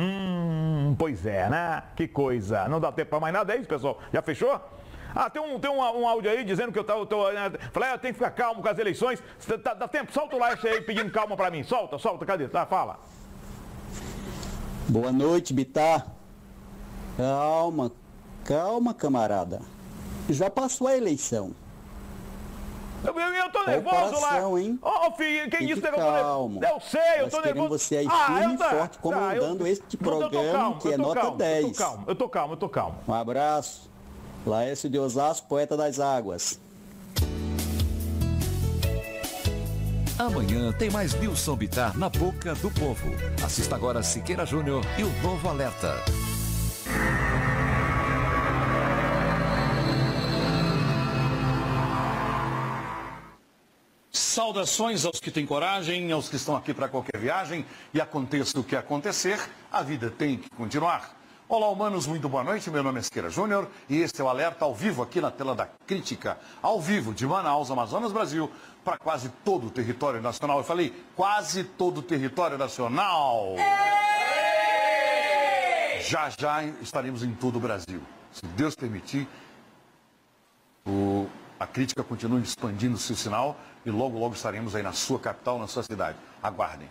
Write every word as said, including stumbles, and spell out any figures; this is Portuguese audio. Hum, pois é, né? Que coisa. Não dá tempo para mais nada, é isso, pessoal? Já fechou? Ah, tem um, tem um, um áudio aí dizendo que eu tô... tô né? Falei, ah, tem que ficar calmo com as eleições. Tá, dá tempo? Solta o like aí pedindo calma para mim. Solta, solta, cadê? Tá, fala. Boa noite, Bittar. Calma, calma, camarada. Já passou a eleição. Eu, eu tô nervoso operação, lá. Hein? Oh, filho, quem disse que eu tô nervoso? Eu sei, eu tô nervoso. Você aí ah, firme e tá, forte comandando tá, este programa calmo, que é nota calmo, dez. Eu tô calmo, eu tô calmo, eu tô calmo. Um abraço. Laércio de Osasco, poeta das águas. Amanhã tem mais Nilson Bittar na Boca do Povo. Assista agora Sikêra Júnior e o Novo Alerta. Saudações aos que têm coragem, aos que estão aqui para qualquer viagem. E aconteça o que acontecer, a vida tem que continuar. Olá, humanos, muito boa noite. Meu nome é Sikêra Júnior e este é o Alerta ao vivo aqui na tela da crítica. Ao vivo de Manaus, Amazonas, Brasil, para quase todo o território nacional. Eu falei, quase todo o território nacional. Já, já estaremos em todo o Brasil. Se Deus permitir, o... a crítica continua expandindo o seu sinal e logo, logo estaremos aí na sua capital, na sua cidade. Aguardem.